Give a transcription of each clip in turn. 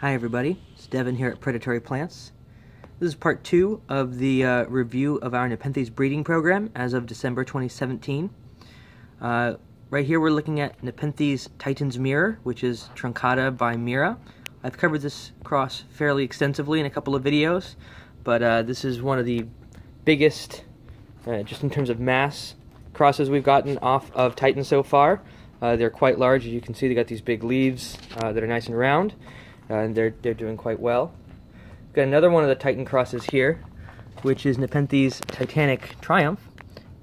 Hi everybody, it's Devin here at Predatory Plants. This is part 2 of the review of our Nepenthes breeding program as of December 2017. Right here we're looking at Nepenthes Titan's Mirror, which is Truncata by Mira. I've covered this cross fairly extensively in a couple of videos, but this is one of the biggest, just in terms of mass, crosses we've gotten off of Titan so far. They're quite large, as you can see. They got these big leaves that are nice and round. And they're doing quite well. We've got another one of the Titan crosses here, which is Nepenthes Titanic Triumph,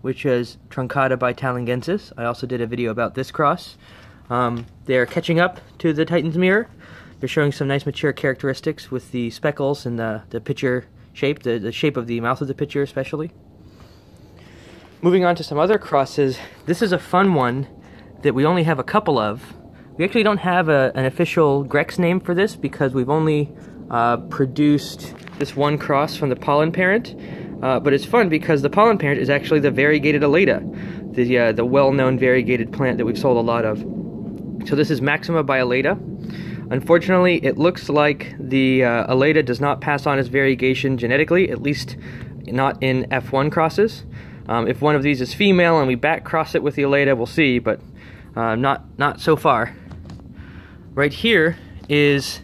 which is Truncata by Talangensis. I also did a video about this cross. They're catching up to the Titan's Mirror. They're showing some nice mature characteristics with the speckles and the pitcher shape, the shape of the mouth of the pitcher especially. Moving on to some other crosses, this is a fun one that we only have a couple of. We actually don't have an official Grex name for this because we've only produced this one cross from the pollen parent, but it's fun because the pollen parent is actually the variegated alata, the well-known variegated plant that we've sold a lot of. So this is Maxima by alata. Unfortunately, it looks like the alata does not pass on its variegation genetically, at least not in F1 crosses. If one of these is female and we back cross it with the alata, we'll see, but not so far. Right here is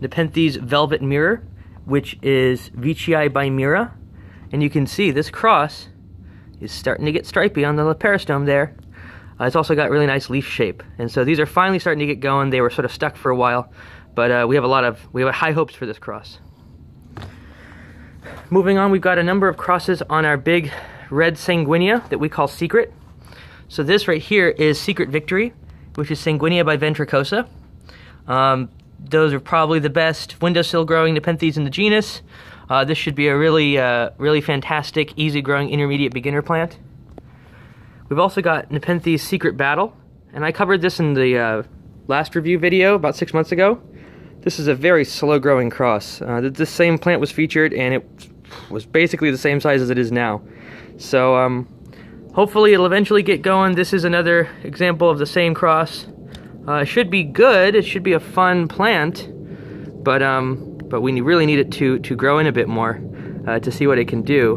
Nepenthes Velvet Mirror, which is veitchii by Mira, and you can see this cross is starting to get stripy on the peristome there. It's also got really nice leaf shape, and so these are finally starting to get going. They were sort of stuck for a while, but we have high hopes for this cross. Moving on, we've got a number of crosses on our big red Sanguinea that we call Secret. So this right here is Secret Victory, which is Sanguinea by Ventricosa. Those are probably the best windowsill growing Nepenthes in the genus. This should be a really, really fantastic, easy-growing intermediate beginner plant. We've also got Nepenthes Secret Battle, and I covered this in the last review video about 6 months ago. This is a very slow-growing cross. This same plant was featured, and it was basically the same size as it is now. So hopefully it'll eventually get going. This is another example of the same cross. It should be good. It should be a fun plant, but we really need it to grow in a bit more to see what it can do.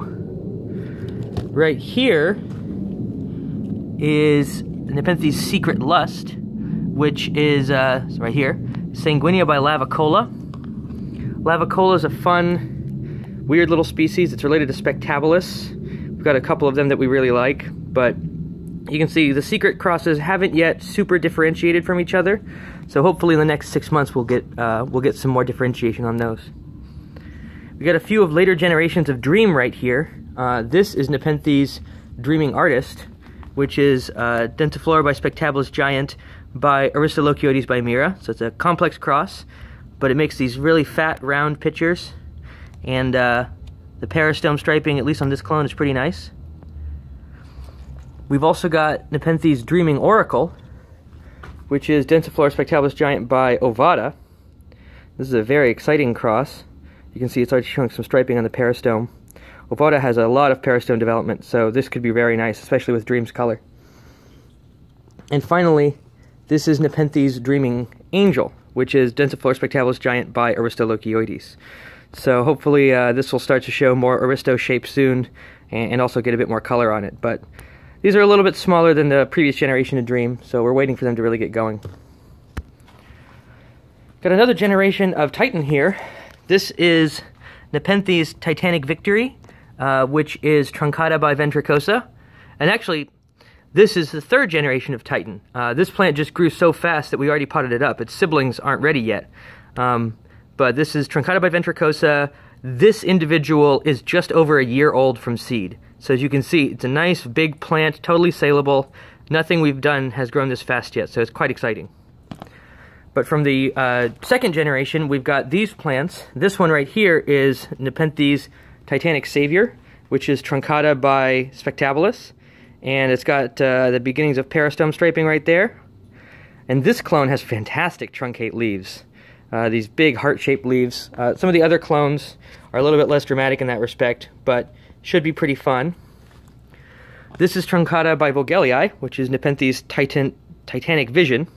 Right here is Nepenthes Secret Lust, which is right here, Sanguinea by Lavicola. Lavicola is a fun, weird little species. It's related to Spectabilis. We've got a couple of them that we really like, but you can see the secret crosses haven't yet super differentiated from each other, so hopefully in the next 6 months we'll get some more differentiation on those. We got a few of later generations of Dream right here. This is Nepenthes Dreaming Arist, which is Densiflora by Spectabilis Giant by Aristolochioides by Mira, so it's a complex cross, but it makes these really fat round pitchers, and the peristome striping, at least on this clone, is pretty nice. We've also got Nepenthes Dreaming Oracle, which is Densiflora Spectabilis Giant by Ovata. This is a very exciting cross. You can see it's already showing some striping on the peristome. Ovata has a lot of peristome development, so this could be very nice, especially with Dream's color. And finally, this is Nepenthes Dreaming Angel, which is Densiflora Spectabilis Giant by Aristolochioides. So hopefully this will start to show more Aristo shape soon, and also get a bit more color on it. But these are a little bit smaller than the previous generation of Dream, so we're waiting for them to really get going. Got another generation of Titan here. This is Nepenthes Titanic Victory, which is Truncata by Ventricosa. And actually, this is the third generation of Titan. This plant just grew so fast that we already potted it up. Its siblings aren't ready yet. But this is Truncata by Ventricosa. This individual is just over a year old from seed. So as you can see, it's a nice big plant, totally saleable. Nothing we've done has grown this fast yet, so it's quite exciting. But from the second generation, we've got these plants. This one right here is Nepenthes Titanic Savior, which is Truncata by Spectabilis. And it's got the beginnings of peristome striping right there. And this clone has fantastic truncate leaves. These big heart-shaped leaves. Some of the other clones are a little bit less dramatic in that respect, but should be pretty fun. This is Truncata by Vogelii, which is Nepenthes Titanic Vision.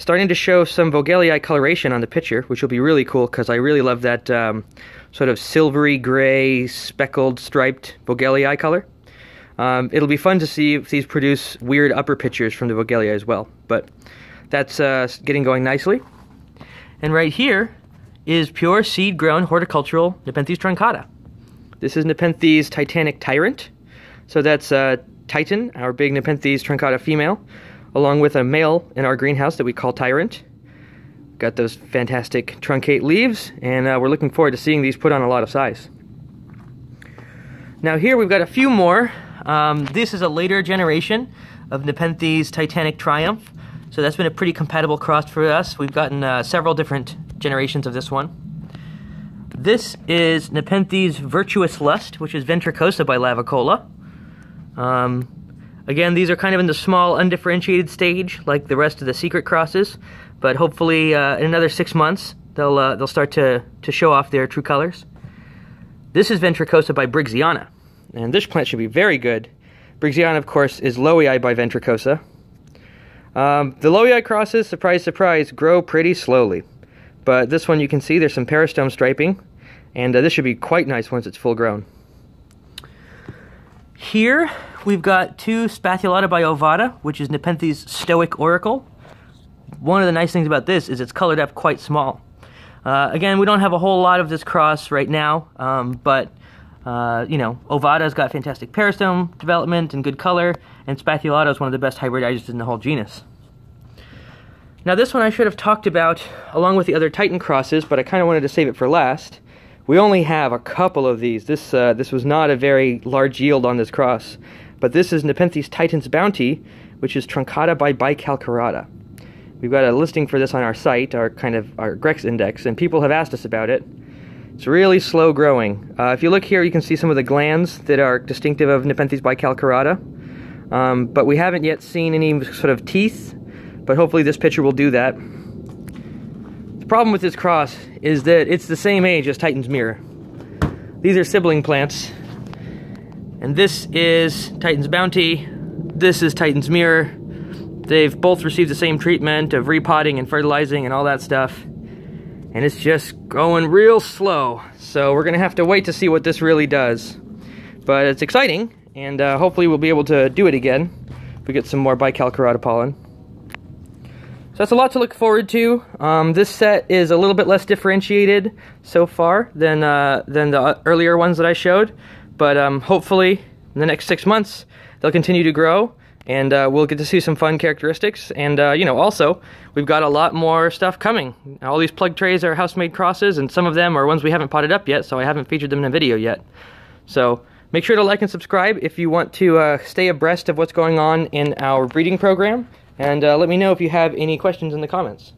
starting to show some Vogelii coloration on the picture, which will be really cool because I really love that sort of silvery gray, speckled, striped Vogelii color. It'll be fun to see if these produce weird upper pictures from the Vogelii as well, but that's getting going nicely. And right here is pure seed-grown horticultural Nepenthes truncata. This is Nepenthes Titanic Tyrant. So that's Titan, our big Nepenthes truncata female, along with a male in our greenhouse that we call Tyrant. We've got those fantastic truncate leaves, and we're looking forward to seeing these put on a lot of size. Now here we've got a few more. This is a later generation of Nepenthes Titanic Triumph. So that's been a pretty compatible cross for us. We've gotten several different generations of this one. This is Nepenthes Virtuous Lust, which is Ventricosa by Lavicola. Again, these are kind of in the small, undifferentiated stage, like the rest of the secret crosses. But hopefully, in another 6 months, they'll start to show off their true colors. This is Ventricosa by Briggsiana, and this plant should be very good. Briggsiana, of course, is Lowii by Ventricosa. The Lowii crosses, surprise, surprise, grow pretty slowly. But this one you can see there's some peristome striping, and this should be quite nice once it's full grown. Here we've got two Spathulata by Ovata, which is Nepenthes Stoic Oracle. One of the nice things about this is it's colored up quite small. Again, we don't have a whole lot of this cross right now, but you know, Ovata's got fantastic peristome development and good color, and Spathulata is one of the best hybridizers in the whole genus. Now this one I should have talked about along with the other Titan crosses, but I kind of wanted to save it for last. We only have a couple of these. This was not a very large yield on this cross, but this is Nepenthes Titan's Bounty, which is Truncata by bicalcarata. We've got a listing for this on our site, our Grex index, and people have asked us about it. It's really slow growing. If you look here, you can see some of the glands that are distinctive of Nepenthes bicalcarata, but we haven't yet seen any sort of teeth. But hopefully this picture will do that. The problem with this cross is that it's the same age as Titan's Mirror. These are sibling plants. And this is Titan's Bounty. This is Titan's Mirror. They've both received the same treatment of repotting and fertilizing and all that stuff. And it's just going real slow. So we're going to have to wait to see what this really does. But it's exciting, and hopefully we'll be able to do it again if we get some more bicalcarata pollen. That's a lot to look forward to. This set is a little bit less differentiated so far than the earlier ones that I showed, but hopefully in the next 6 months they'll continue to grow, and we'll get to see some fun characteristics. And you know, also we've got a lot more stuff coming. All these plug trays are house-made crosses, and some of them are ones we haven't potted up yet, so I haven't featured them in a video yet. So make sure to like and subscribe if you want to stay abreast of what's going on in our breeding program. And let me know if you have any questions in the comments.